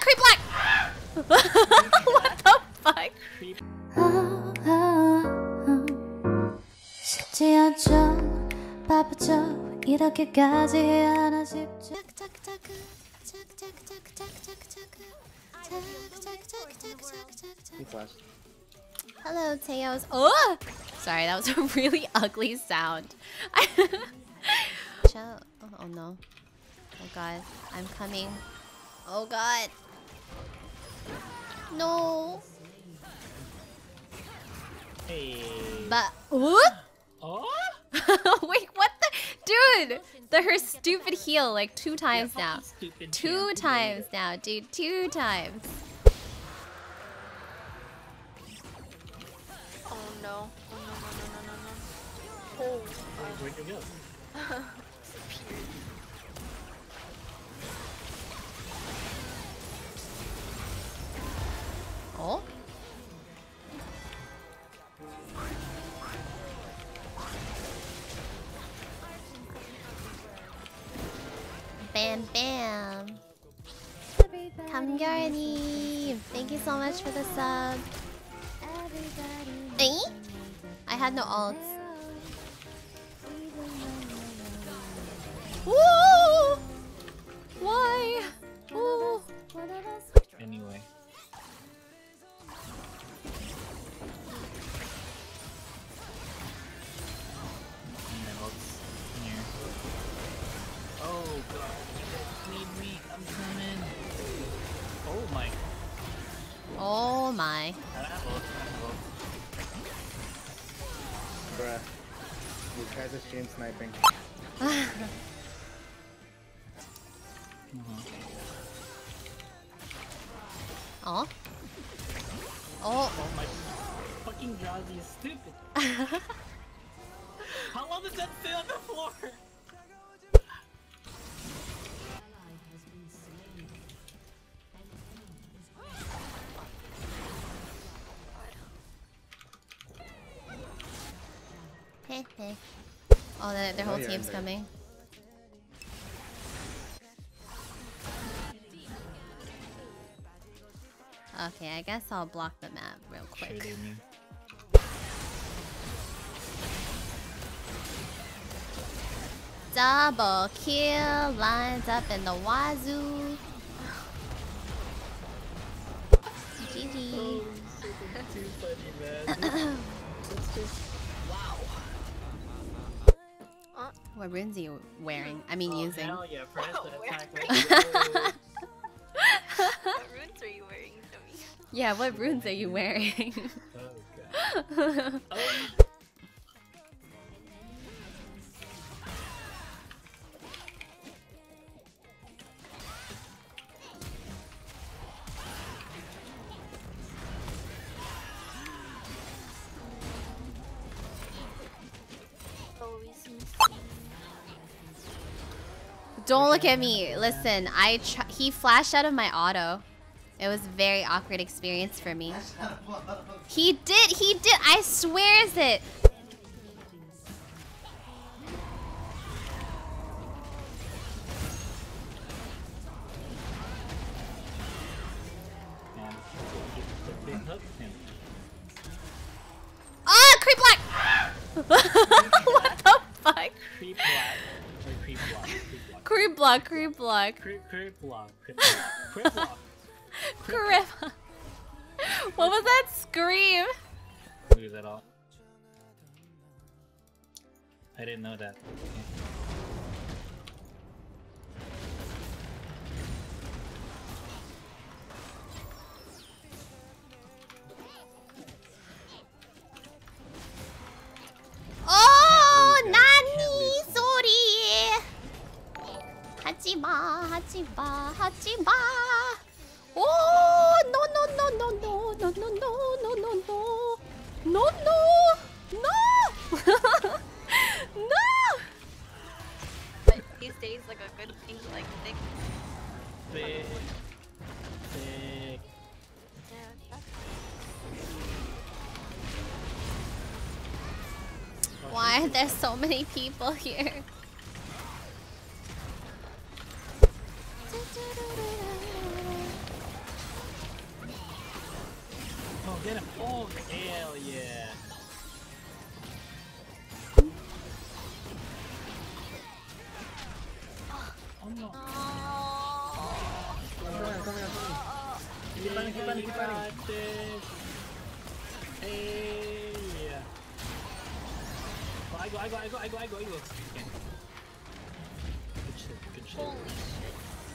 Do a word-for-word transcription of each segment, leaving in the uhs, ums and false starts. creep black! What the fuck? Oh, oh, oh. 이렇게까지 하나 싶지. Hello, Teos. Oh! Sorry, that was a really ugly sound. Oh, oh no. Oh god, I'm coming. Oh god. No. Hey. But what? Oh? Wait, what the dude? The her stupid heel like two times now. Two times now, dude. Two times. Oh no. Oh no no no no no no. Oh. Where'd you go? Oh? Bam bam. Kamgyarni, thank you so much for the sub. Eh? I had no alts. Woo! Why? Ooh. Anyway. Oh god, you guys need me, I'm coming. Oh my. Oh my. Bruh, you guys are stream sniping. Oh? Oh. Oh my. Fucking Jazzy is stupid. How long does that stay on the floor? Hey, hey. Oh, their, their whole oh, yeah, team's coming. Okay, I guess I'll block the map real quick. Double kill, lines up in the wazoo. G G. Oh, too funny, man. It's just... Wow. What runes are you wearing? I mean, oh, using. Hell yeah, for oh, what runes are you wearing, Shamiya? Yeah, what runes are you wearing? Oh, God. Oh. Don't look at me. Listen, I tr he flashed out of my auto. It was a very awkward experience for me. He did, he did. I swear is it. Ah, creep black. What the fuck? Creep black. Creep block, creep block, creep block, creep block, creep block, creep block. What was that scream? Look at that all. I didn't know that. Oh, nani, sorry. Hachiba, hachiba, hachiba. Oh, no, no, no, no, no, no, no, no, no, no, no, no, no, no, no. But these days, like a good thing, like thick. Thick. Thick. Why are there so many people here? get him. Oh, hell yeah. Oh, no. Oh, come here, come here, come here. Keep running, keep running, keep running. Hey. Oh, I go, I go, I go, I go, I go, I go. Okay. Good shit, good shit. Holy shit.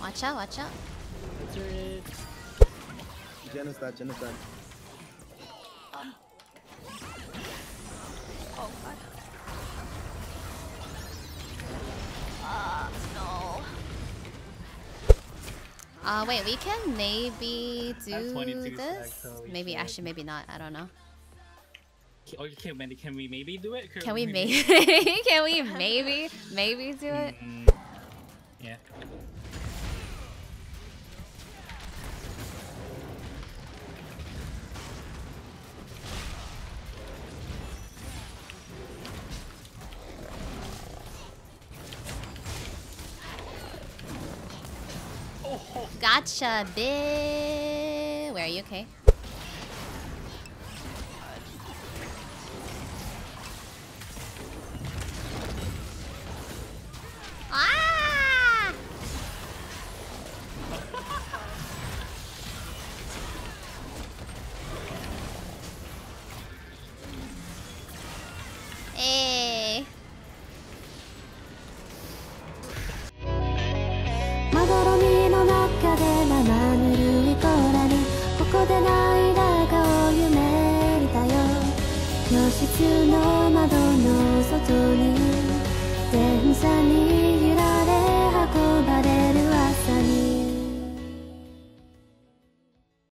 Watch out, watch out. That's it. Jen is dead, Jen is dead. Oh. Oh god. Ah, uh, no. Uh, wait, we can maybe do this? Seconds, maybe, should. Actually, maybe not, I don't know. Or can, can we maybe do it? Can, can we maybe? May can we maybe, maybe do it? Mm-hmm. Yeah. Gotcha, bitch. Where are you? Okay. Ah! Hey. No